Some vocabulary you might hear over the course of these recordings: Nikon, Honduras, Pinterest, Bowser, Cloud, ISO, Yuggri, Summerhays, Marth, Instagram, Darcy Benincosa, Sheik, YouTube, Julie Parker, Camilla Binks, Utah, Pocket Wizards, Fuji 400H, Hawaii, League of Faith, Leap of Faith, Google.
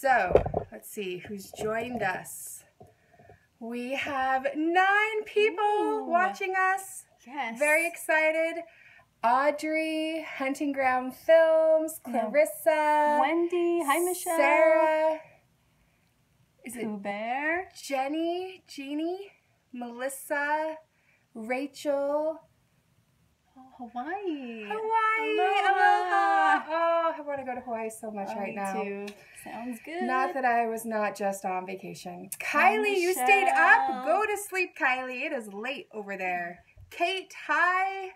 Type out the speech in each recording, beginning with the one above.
So let's see who's joined us. We have 9 people watching us. Yes. Very excited. Audrey, Hunting Ground Films, Clarissa, Wendy, hi Michelle, Sarah, Bear, Jenny, Jeannie, Melissa, Rachel, Hawaii. Hawaii. Aloha. Oh, I want to go to Hawaii so much right now. Too. Sounds good. Not that I was not just on vacation. Kylie, you stayed up. Go to sleep, Kylie. It is late over there. Kate, hi.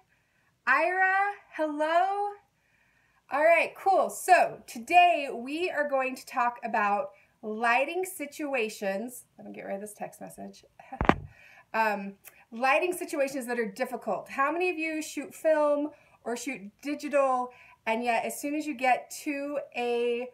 Ira, hello. All right, cool. So today we are going to talk about lighting situations. Let me get rid of this text message. Lighting situations that are difficult. How many of you shoot film or shoot digital, and yet as soon as you get to a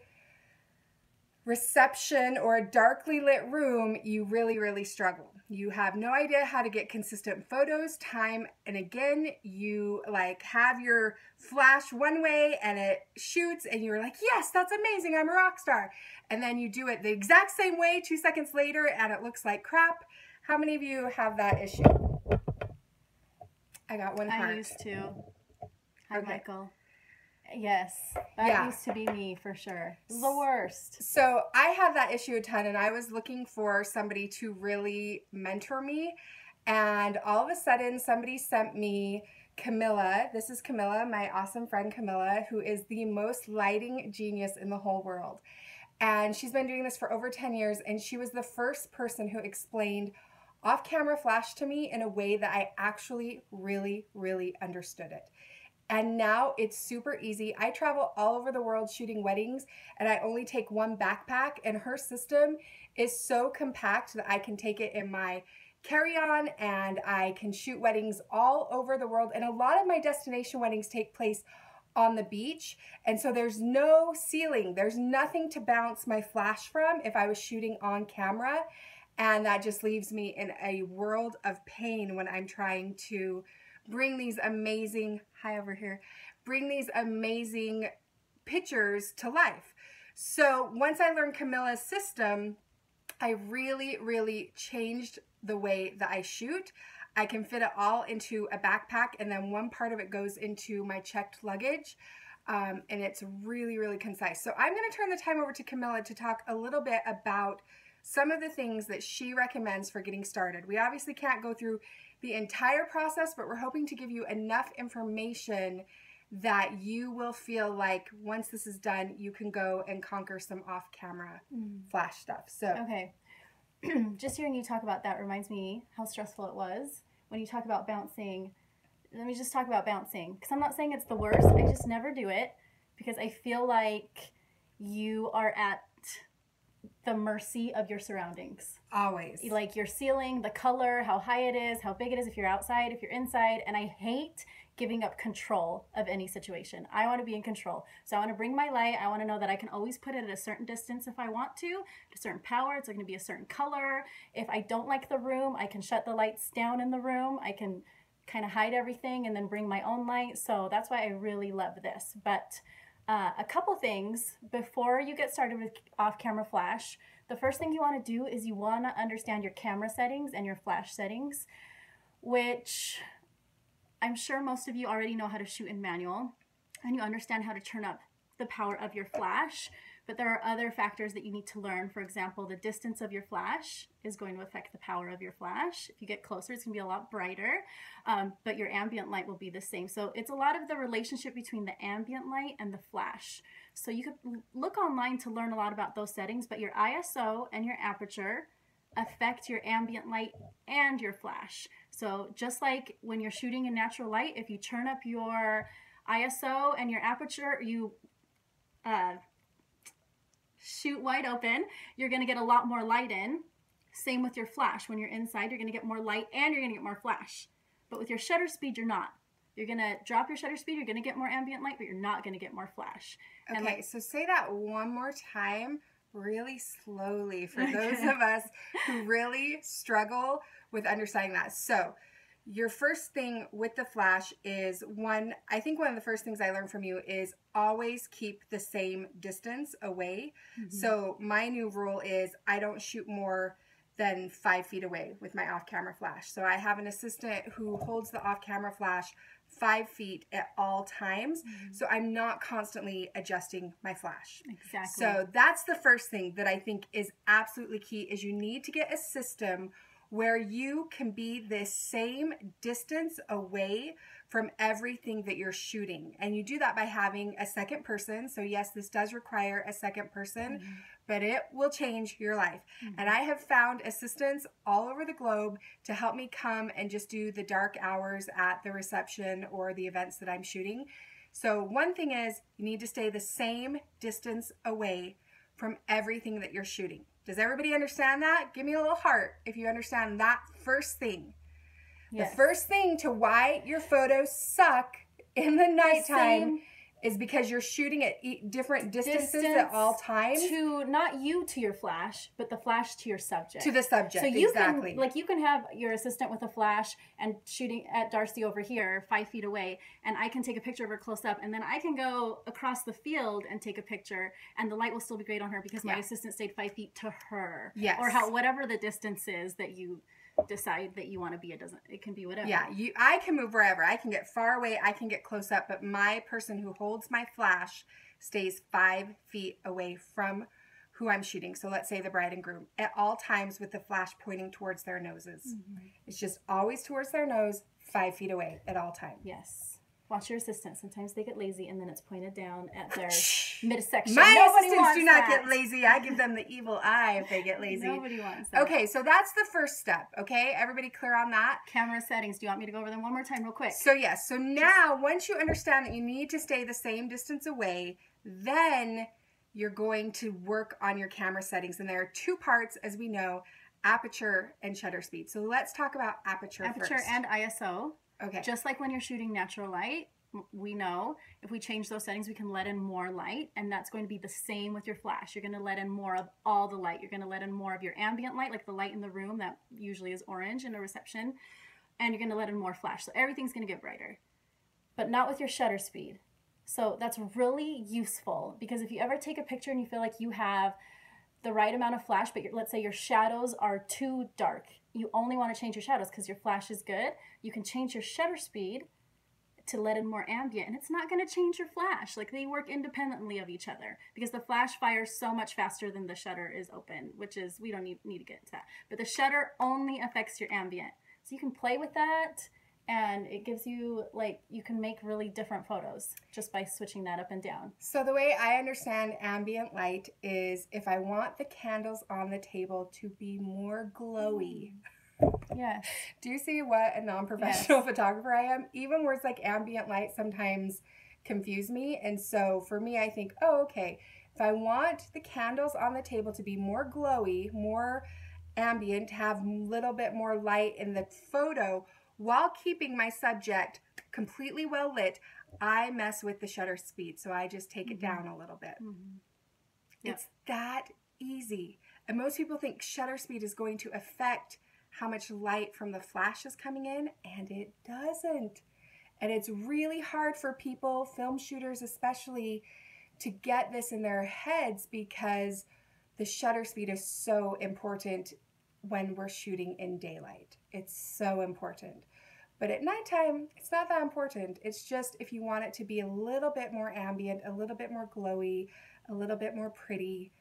reception or a darkly lit room, you really, really struggle. You have no idea how to get consistent photos time and again. You like have your flash one way and it shoots and you're like, yes, that's amazing, I'm a rock star. And then you do it the exact same way 2 seconds later and it looks like crap. How many of you have that issue? I got one heart. I used to. Hi, okay. Michael. Yes, that used to be me for sure. The worst. So I have that issue a ton, and I was looking for somebody to really mentor me, and all of a sudden somebody sent me Camilla. This is Camilla, my awesome friend Camilla, who is the most lighting genius in the whole world. And she's been doing this for over 10 years, and she was the first person who explained off-camera flash to me in a way that I actually really, really understood it. And now it's super easy. I travel all over the world shooting weddings, and I only take one backpack, and her system is so compact that I can take it in my carry-on and I can shoot weddings all over the world. And a lot of my destination weddings take place on the beach, and so there's no ceiling. There's nothing to bounce my flash from if I was shooting on camera, and that just leaves me in a world of pain when I'm trying to bring these amazing, bring these amazing pictures to life. So once I learned Camilla's system, I really, really changed the way that I shoot. I can fit it all into a backpack, and then one part of it goes into my checked luggage, and it's really, really concise. So I'm going to turn the time over to Camilla to talk a little bit about some of the things that she recommends for getting started. We obviously can't go through the entire process, but we're hoping to give you enough information that you will feel like once this is done, you can go and conquer some off-camera flash stuff. So okay, just hearing you talk about that reminds me how stressful it was when you talk about bouncing. Let me just talk about bouncing, because I'm not saying it's the worst. I just never do it because I feel like you are at the mercy of your surroundings. Always. Like your ceiling, the color, how high it is, how big it is if you're outside, if you're inside. And I hate giving up control of any situation. I want to be in control. So I want to bring my light. I want to know that I can always put it at a certain distance if I want to, a certain power. It's going to be a certain color. If I don't like the room, I can shut the lights down in the room. I can kind of hide everything and then bring my own light. So that's why I really love this. But a couple things before you get started with off-camera flash. The first thing you want to do is you want to understand your camera settings and your flash settings, which I'm sure most of you already know how to shoot in manual, and you understand how to turn up the power of your flash, but there are other factors that you need to learn. For example, the distance of your flash is going to affect the power of your flash. If you get closer, it's going to be a lot brighter, but your ambient light will be the same. So it's a lot of the relationship between the ambient light and the flash. So you could look online to learn a lot about those settings, but your ISO and your aperture affect your ambient light and your flash. So just like when you're shooting in natural light, if you turn up your ISO and your aperture, you shoot wide open, you're going to get a lot more light in. Same with your flash. When you're inside, you're going to get more light and you're going to get more flash. But with your shutter speed, you're not. You're going to drop your shutter speed, you're going to get more ambient light, but you're not going to get more flash. Okay, and like, so say that one more time really slowly for those of us who really struggle with understanding that. So your first thing with the flash is I think one of the first things I learned from you is always keep the same distance away. Mm-hmm. So my new rule is I don't shoot more than 5 feet away with my off-camera flash. So I have an assistant who holds the off-camera flash 5 feet at all times. Mm-hmm. So I'm not constantly adjusting my flash. Exactly. So that's the first thing that I think is absolutely key is you need to get a system where you can be this same distance away from everything that you're shooting. And you do that by having a second person. So yes, this does require a second person, mm-hmm. but it will change your life. Mm-hmm. And I have found assistants all over the globe to help me come and just do the dark hours at the reception or the events that I'm shooting. So one thing is you need to stay the same distance away from everything that you're shooting. Does everybody understand that? Give me a little heart if you understand that first thing. Yes. The first thing to why your photos suck in the nighttime is because you're shooting at different distances at all times. To not you to your flash, but the flash to your subject. To the subject, so you exactly. Can, like you can have your assistant with a flash and shooting at Darcy over here 5 feet away, and I can take a picture of her close up, and then I can go across the field and take a picture, and the light will still be great on her because my assistant stayed 5 feet to her. Yes. Or whatever the distance is that you decide that you want to be. It can be whatever. Yeah, I can move wherever. I can get far away, I can get close up, but my person who holds my flash stays 5 feet away from who I'm shooting. So let's say the bride and groom at all times with the flash pointing towards their noses. Mm-hmm. It's just always towards their nose, 5 feet away at all times. Yes. Watch your assistant. Sometimes they get lazy and then it's pointed down at their midsection. My assistants do not get lazy. I give them the evil eye if they get lazy. Nobody wants that. Okay, so that's the first step, okay? Everybody clear on that? Camera settings. Do you want me to go over them one more time real quick? So yes, so now once you understand that you need to stay the same distance away, then you're going to work on your camera settings. And there are two parts, as we know, aperture and shutter speed. So let's talk about aperture first. Aperture and ISO. Okay. Just like when you're shooting natural light, we know if we change those settings, we can let in more light, and that's going to be the same with your flash. You're going to let in more of all the light. You're going to let in more of your ambient light, like the light in the room that usually is orange in a reception, and you're going to let in more flash. So everything's going to get brighter, but not with your shutter speed. So that's really useful because if you ever take a picture and you feel like you have the right amount of flash, but let's say your shadows are too dark, you only want to change your shadows because your flash is good. You can change your shutter speed to let in more ambient, and it's not going to change your flash. Like, they work independently of each other because the flash fires so much faster than the shutter is open, which is, we don't need to get into that. But the shutter only affects your ambient. So you can play with that, and it gives you, like, you can make really different photos just by switching that up and down. So the way I understand ambient light is if I want the candles on the table to be more glowy. Yes. Do you see what a non-professional photographer I am? Even words like ambient light sometimes confuse me. And so for me, I think, oh, okay, if I want the candles on the table to be more glowy, more ambient, have a little bit more light in the photo, while keeping my subject completely well lit, I mess with the shutter speed. So I just take it down a little bit. Mm-hmm. Yep. It's that easy. And most people think shutter speed is going to affect how much light from the flash is coming in, and it doesn't. And it's really hard for people, film shooters especially, to get this in their heads because the shutter speed is so important when we're shooting in daylight. It's so important. But at nighttime, it's not that important. It's just if you want it to be a little bit more ambient, a little bit more glowy, a little bit more pretty,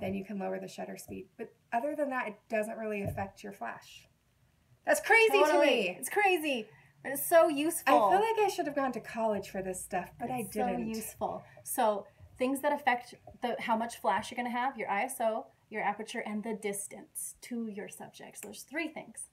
then you can lower the shutter speed. But other than that, it doesn't really affect your flash. That's crazy to me. It's crazy. But it's so useful. I feel like I should have gone to college for this stuff, but I didn't. It's so useful. So things that affect how much flash you're going to have, your ISO, your aperture, and the distance to your subjects. So there's three things.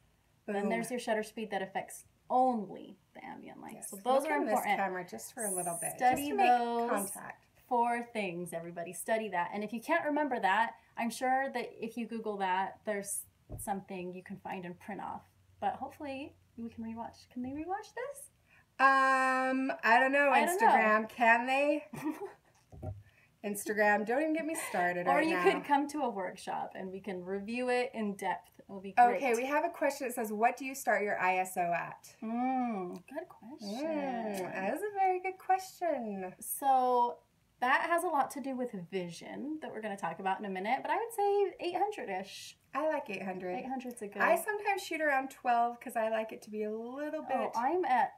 Boom. Then there's your shutter speed that affects only the ambient light. Yes. So those are important. Look in this camera just for a little bit. Study just to those. Make contact. Four things, everybody. Study that. And if you can't remember that, I'm sure that if you Google that, there's something you can find and print off. But hopefully we can rewatch. Can they rewatch this? I don't know. Instagram, can they? Instagram. Don't even get me started. Or you could come to a workshop and we can review it in depth. It'll be great. Okay, we have a question that says, what do you start your ISO at? Good question. That is a very good question. So that has a lot to do with vision that we're going to talk about in a minute, but I would say 800-ish. I like 800. 800's a good. I sometimes shoot around 12 because I like it to be a little bit. Oh, I'm at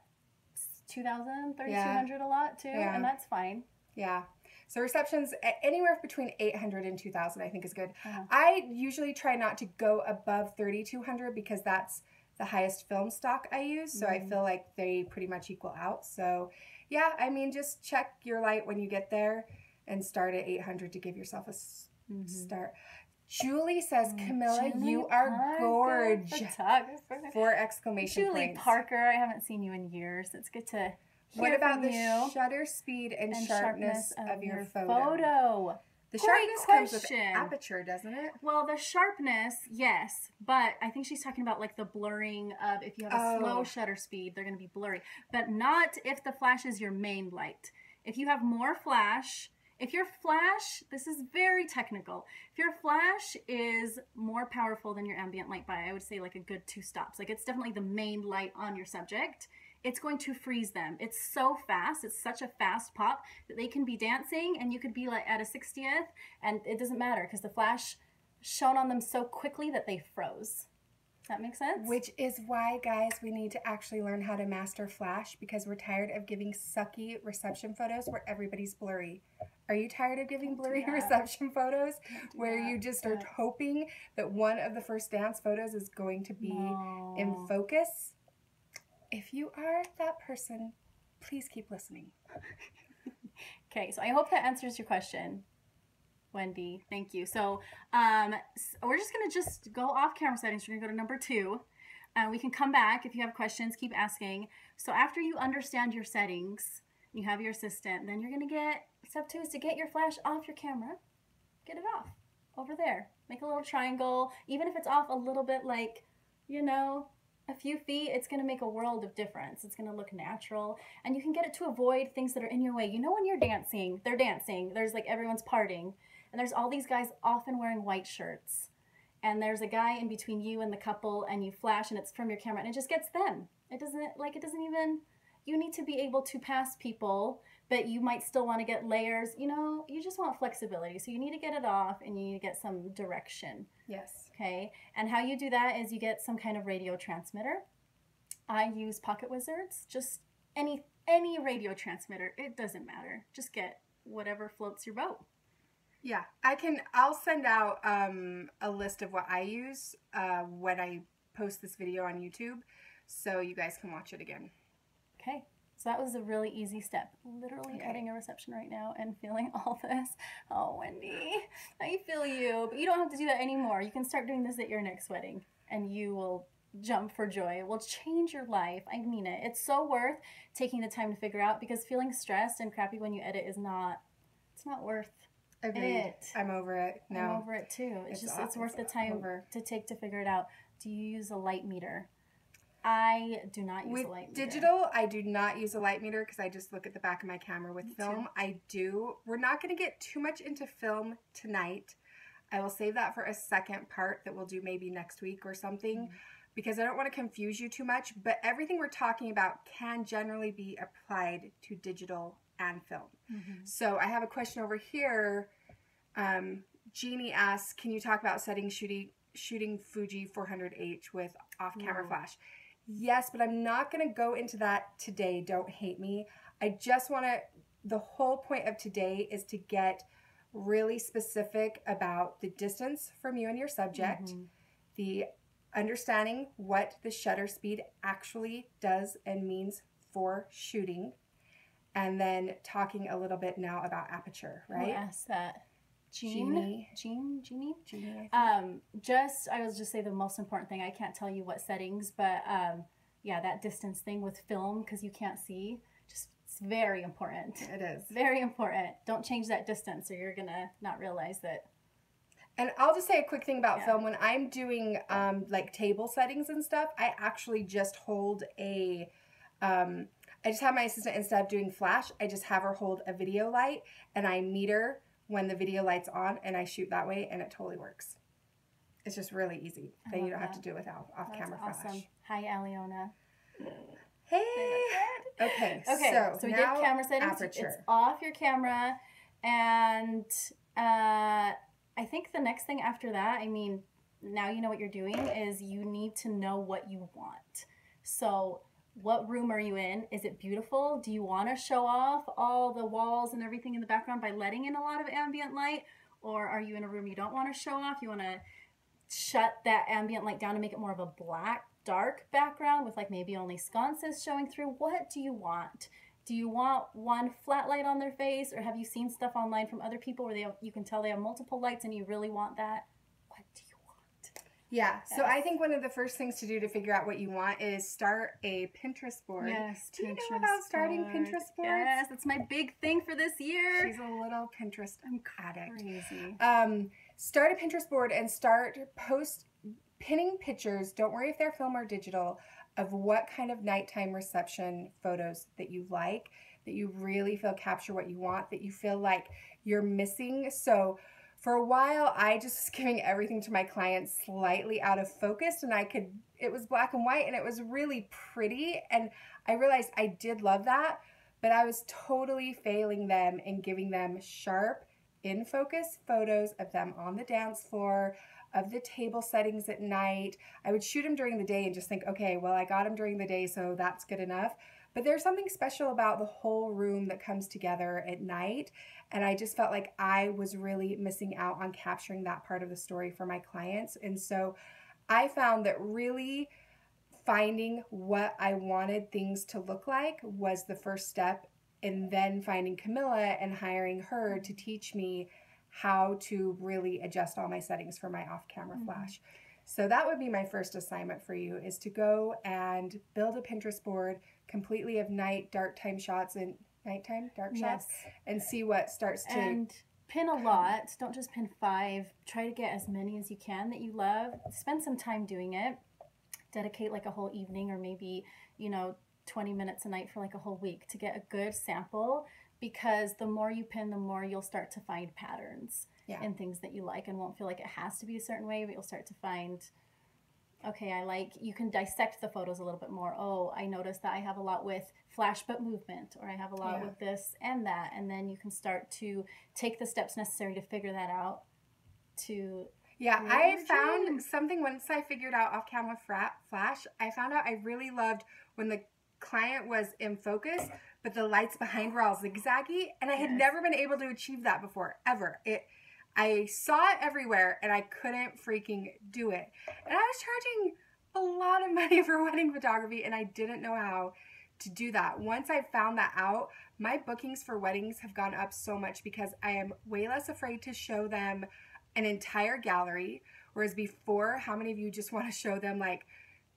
2,000, 3,200 a lot too, and that's fine. Yeah. So receptions anywhere between 800 and 2,000 I think is good. I usually try not to go above 3,200 because that's the highest film stock I use, so I feel like they pretty much equal out. So yeah, I mean, just check your light when you get there and start at 800 to give yourself a start. Julie says, Camilla, you are gorgeous. Four exclamation points. Julie Parker, I haven't seen you in years. It's good to hear about the shutter speed and sharpness of your photo? The sharpness comes with aperture, doesn't it? Well, the sharpness, yes, but I think she's talking about like the blurring of if you have a slow shutter speed, they're going to be blurry, but not if the flash is your main light. If you have more flash, if your flash, this is very technical, if your flash is more powerful than your ambient light by, I would say like a good 2 stops, like it's definitely the main light on your subject, it's going to freeze them. It's so fast, it's such a fast pop that they can be dancing and you could be like at a 60th and it doesn't matter because the flash shone on them so quickly that they froze. That makes sense? Which is why, guys, we need to actually learn how to master flash because we're tired of giving sucky reception photos where everybody's blurry. Are you tired of giving blurry reception photos where you just are hoping that one of the first dance photos is going to be in focus? If you are that person, please keep listening. Okay, so I hope that answers your question, Wendy. Thank you. So, we're just going to go off camera settings. We're going to go to number 2. We can come back if you have questions. Keep asking. So after you understand your settings, you have your assistant, then you're going to get, step 2 is to get your flash off your camera. Get it off over there. Make a little triangle. Even if it's off a little bit, like, you know, a few feet, it's going to make a world of difference. It's going to look natural and you can get it to avoid things that are in your way. You know, when you're dancing, they're dancing. There's like everyone's partying and there's all these guys often wearing white shirts and there's a guy in between you and the couple and you flash and it's from your camera and it just gets them. It doesn't like, it doesn't even, you need to be able to pass people, but you might still want to get layers. You know, you just want flexibility. So you need to get it off and you need to get some direction. Yes. Okay. And how you do that is you get some kind of radio transmitter. I use Pocket Wizards, just any radio transmitter. It doesn't matter. Just get whatever floats your boat. Yeah. I'll send out a list of what I use when I post this video on YouTube so you guys can watch it again. Okay. So that was a really easy step. Literally having a reception right now and feeling all this. Oh, Wendy, I feel you. But you don't have to do that anymore. You can start doing this at your next wedding and you will jump for joy. It will change your life. I mean it. It's so worth taking the time to figure out because feeling stressed and crappy when you edit is not, it's not worth it. I'm over it now. I'm over it too. It's just, it's worth the time to take to figure it out. Do you use a light meter? I do not use a light meter. With digital, I do not use a light meter because I just look at the back of my camera with film. I do. We're not going to get too much into film tonight. I will save that for a second part that we'll do maybe next week or something because I don't want to confuse you too much. But everything we're talking about can generally be applied to digital and film. So I have a question over here. Jeannie asks, can you talk about shooting Fuji 400H with off-camera flash? Yes, but I'm not going to go into that today. Don't hate me. I just want to, the whole point of today is to get really specific about the distance from you and your subject, the understanding what the shutter speed actually does and means for shooting, and then talking a little bit now about aperture, right? We'll ask that. Jeannie. I was just say the most important thing. I can't tell you what settings, but yeah, that distance thing with film because you can't see. It's very important. It is very important. Don't change that distance, or you're gonna not realize that. And I'll just say a quick thing about film. When I'm doing like table settings and stuff, I actually just hold a. I just have my assistant, instead of doing flash, I just have her hold a video light, and I meter when the video light's on and I shoot that way, and it totally works. It's just really easy. Then you don't have to do it with off-camera flash. Hi, Aliona. Hey. Okay. So we did camera settings. Aperture. It's off your camera, and I think the next thing after that, I mean, now you know what you're doing, is you need to know what you want. So what room are you in? Is it beautiful? Do you want to show off all the walls and everything in the background by letting in a lot of ambient light? Or are you in a room you don't want to show off? You want to shut that ambient light down and make it more of a black, dark background with like maybe only sconces showing through. What do you want? Do you want one flat light on their face? Or have you seen stuff online from other people where they have, you can tell they have multiple lights and you really want that? What do you want? Yeah, so I think one of the first things to do to figure out what you want is start a Pinterest board. Yes, do you know about starting Pinterest boards? Yes, it's my big thing for this year. She's a little Pinterest addict. Crazy. Start a Pinterest board and start pinning pictures, don't worry if they're film or digital, of what kind of nighttime reception photos that you like, that you really feel capture what you want, that you feel like you're missing. So for a while, I just was giving everything to my clients slightly out of focus, and it was black and white, and it was really pretty, and I realized I did love that, but I was totally failing them in giving them sharp, in-focus photos of them on the dance floor, of the table settings at night. I would shoot them during the day and just think, okay, well, I got them during the day, so that's good enough. But there's something special about the whole room that comes together at night, and I just felt like I was really missing out on capturing that part of the story for my clients. And so I found that really finding what I wanted things to look like was the first step, and then finding Camilla and hiring her to teach me how to really adjust all my settings for my off-camera flash. So that would be my first assignment for you, is to go and build a Pinterest board completely of nighttime dark shots, and see what starts to... And pin a lot. Don't just pin 5. Try to get as many as you can that you love. Spend some time doing it. Dedicate like a whole evening, or maybe, you know, 20 minutes a night for like a whole week to get a good sample, because the more you pin, the more you'll start to find patterns in things that you like, and won't feel like it has to be a certain way, but you'll start to find, okay, I like, you can dissect the photos a little bit more. Oh, I noticed that I have a lot with flash but movement, or I have a lot with this and that, and then you can start to take the steps necessary to figure that out to... Yeah, I found something once I figured out off-camera flash, I found out I really loved when the client was in focus, but the lights behind were all zigzaggy, and I had never been able to achieve that before, ever. I saw it everywhere, and I couldn't freaking do it. And I was charging a lot of money for wedding photography, and I didn't know how to do that. Once I found that out, my bookings for weddings have gone up so much, because I am way less afraid to show them an entire gallery, whereas before, how many of you just want to show them, like,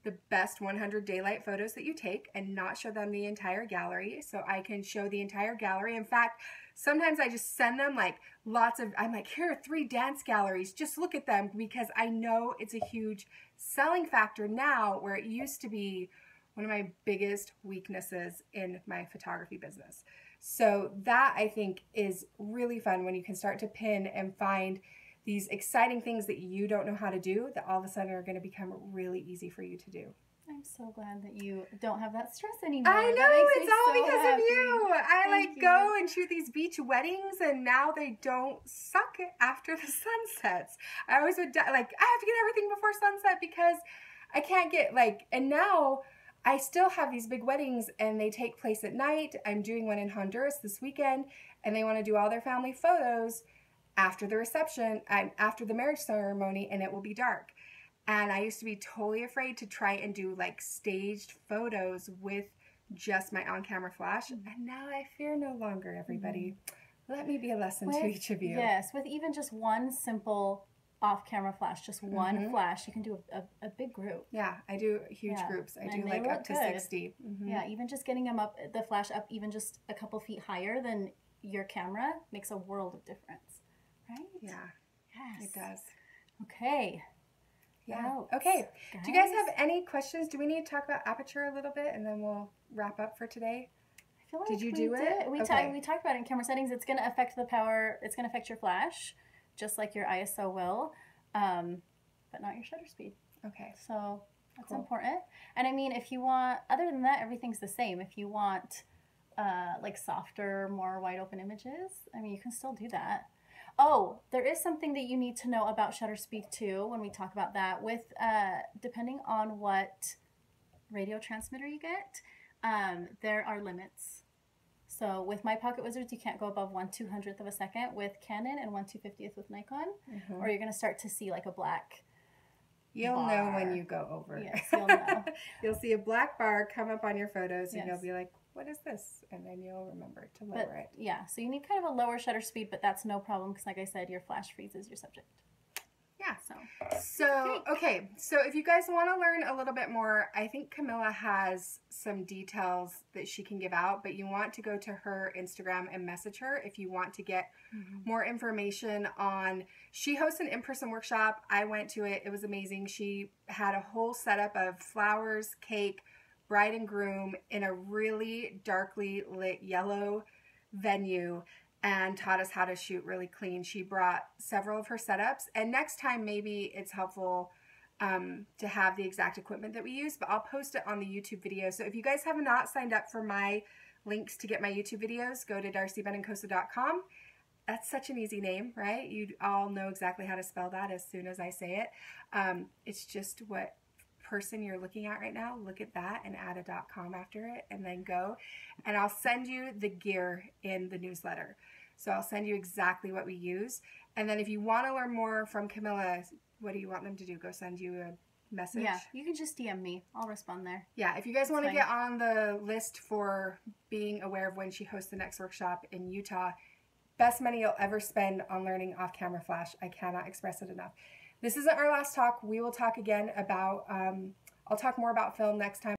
the best 100 daylight photos that you take and not show them the entire gallery? So I can show the entire gallery. In fact, sometimes I just send them like lots of, I'm like, here are 3 dance galleries, just look at them, because I know it's a huge selling factor now, where it used to be one of my biggest weaknesses in my photography business. So that, I think, is really fun, when you can start to pin and find these exciting things that you don't know how to do that all of a sudden are going to become really easy for you to do. I'm so glad that you don't have that stress anymore. I know, it's all because of you. I like go and shoot these beach weddings, and now they don't suck after the sun sets. I always would like, I have to get everything before sunset because I can't get like, and now I still have these big weddings and they take place at night. I'm doing one in Honduras this weekend, and they want to do all their family photos after the reception, after the marriage ceremony, and it will be dark. And I used to be totally afraid to try and do like staged photos with just my on-camera flash, and now I fear no longer, everybody. Let me be a lesson to each of you. Yes, with even just one simple off-camera flash, just one flash, you can do a big group. Yeah, I do huge groups. I do like up to 60. Yeah, even just getting them up, the flash up even just a couple feet higher than your camera makes a world of difference. Right? Yeah. Yes. It does. Okay. Yeah. Wow. Okay. Guys. Do you guys have any questions? Do we need to talk about aperture a little bit, and then we'll wrap up for today? I feel like did we do it? We talked about it in camera settings. It's going to affect the power. It's going to affect your flash, just like your ISO will, but not your shutter speed. Okay. So that's cool. Important. And I mean, if you want, other than that, everything's the same. If you want like softer, more wide open images, I mean, you can still do that. Oh, there is something that you need to know about shutter speed too when we talk about that. With depending on what radio transmitter you get, there are limits. So with my Pocket Wizards, you can't go above 1/200th of a second with Canon and 1/250th with Nikon, or you're going to start to see like a black bar. You'll know when you go over. Yes, you'll know. You'll see a black bar come up on your photos, and you'll be like, what is this? And then you'll remember to lower it. Yeah, so you need kind of a lower shutter speed, but that's no problem because, like I said, your flash freezes your subject. Yeah. So, okay. So if you guys want to learn a little bit more, I think Camilla has some details that she can give out, but you want to go to her Instagram and message her if you want to get more information on, she hosts an in-person workshop. I went to it. It was amazing. She had a whole setup of flowers, cake, bride and groom in a really darkly lit yellow venue and taught us how to shoot really clean. She brought several of her setups, and next time maybe it's helpful to have the exact equipment that we use, but I'll post it on the YouTube video. So if you guys have not signed up for my links to get my YouTube videos, go to darcybenincosa.com. That's such an easy name, right? You all know exactly how to spell that as soon as I say it. It's just what person you're looking at right now, look at that and add a .com after it and then go. And I'll send you the gear in the newsletter. So I'll send you exactly what we use. And then if you want to learn more from Camilla, what do you want them to do? Go send you a message? Yeah, you can just DM me. I'll respond there. Yeah, if you guys want to get on the list for being aware of when she hosts the next workshop in Utah, best money you'll ever spend on learning off-camera flash. I cannot express it enough. This isn't our last talk. We will talk again about, I'll talk more about film next time.